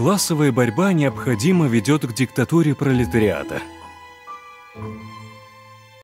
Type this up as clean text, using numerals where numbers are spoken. Классовая борьба необходимо ведет к диктатуре пролетариата.